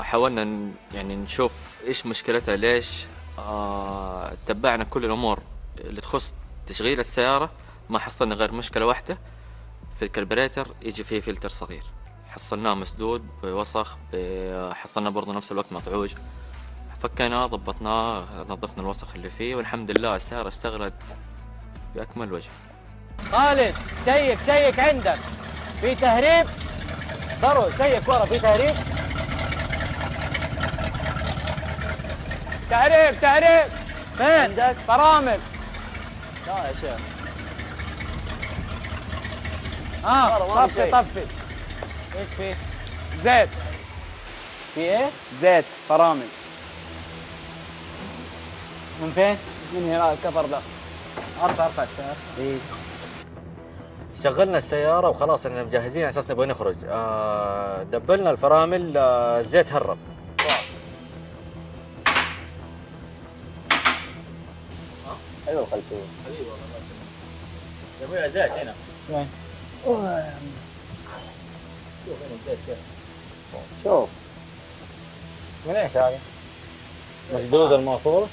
حاولنا يعني نشوف ايش مشكلتها، ليش. تبعنا كل الامور اللي تخص تشغيل السياره، ما حصلنا غير مشكله واحده في الكربريتر، يجي فيه فلتر صغير حصلناه مسدود بوسخ، حصلنا برضه نفس الوقت مطعوج، فكيناه ضبطناه نظفنا الوسخ اللي فيه، والحمد لله السياره اشتغلت باكمل وجه. خالد شيك عندك في تهريب، ضروا شيك ورا في تهريب فين؟ عندك فرامل. لا يا شيخ طفي ايش فيه؟ زيت. في ايه؟ زيت فرامل. من فين؟ من هنا الكفر ده. ارفع السيارة. ايه شغلنا السيارة وخلاص احنا مجهزين على اساس نبغى نخرج، دبلنا الفرامل، الزيت هرب. حلو الخلفية حبيبي والله. يا ابوي زيت هنا. وين؟ شوف هنا الزيت كيف. شوف. من ايش هذا؟ مسدود الماسورة.